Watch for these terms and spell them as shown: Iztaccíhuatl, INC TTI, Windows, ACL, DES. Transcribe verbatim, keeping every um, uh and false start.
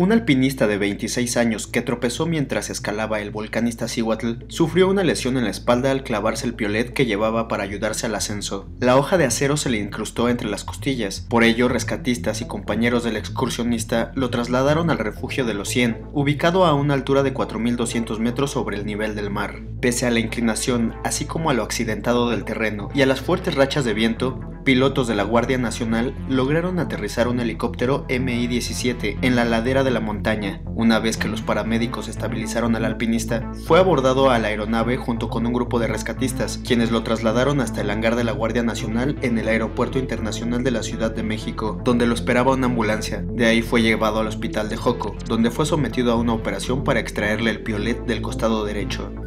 Un alpinista de veintiséis años que tropezó mientras escalaba el volcán Iztaccíhuatl sufrió una lesión en la espalda al clavarse el piolet que llevaba para ayudarse al ascenso. La hoja de acero se le incrustó entre las costillas, por ello rescatistas y compañeros del excursionista lo trasladaron al refugio de los cien, ubicado a una altura de cuatro mil doscientos metros sobre el nivel del mar. Pese a la inclinación, así como a lo accidentado del terreno y a las fuertes rachas de viento, pilotos de la Guardia Nacional lograron aterrizar un helicóptero M I diecisiete en la ladera de la montaña. Una vez que los paramédicos estabilizaron al alpinista, fue abordado a la aeronave junto con un grupo de rescatistas, quienes lo trasladaron hasta el hangar de la Guardia Nacional en el Aeropuerto Internacional de la Ciudad de México, donde lo esperaba una ambulancia. De ahí fue llevado al hospital de Joco, donde fue sometido a una operación para extraerle el piolet del costado derecho.